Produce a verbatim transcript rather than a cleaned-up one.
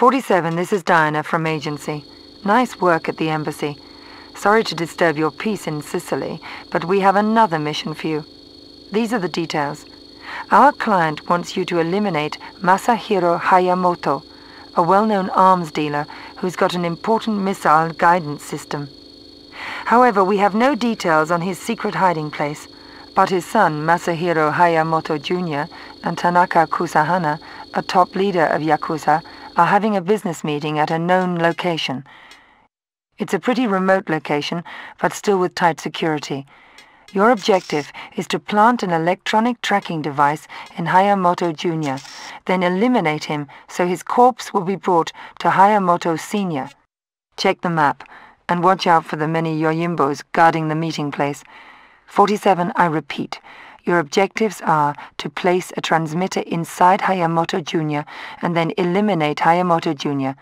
forty-seven, this is Diana from Agency. Nice work at the embassy. Sorry to disturb your peace in Sicily, but we have another mission for you. These are the details. Our client wants you to eliminate Masahiro Hayamoto, a well-known arms dealer who's got an important missile guidance system. However, we have no details on his secret hiding place, but his son, Masahiro Hayamoto Junior and Tanaka Kusahana, a top leader of Yakuza, are having a business meeting at a known location. It's a pretty remote location, but still with tight security. Your objective is to plant an electronic tracking device in Hayamoto Junior, then eliminate him so his corpse will be brought to Hayamoto Senior. Check the map, and watch out for the many yojimbos guarding the meeting place. forty-seven, I repeat, your objectives are to place a transmitter inside Hayamoto Junior and then eliminate Hayamoto Junior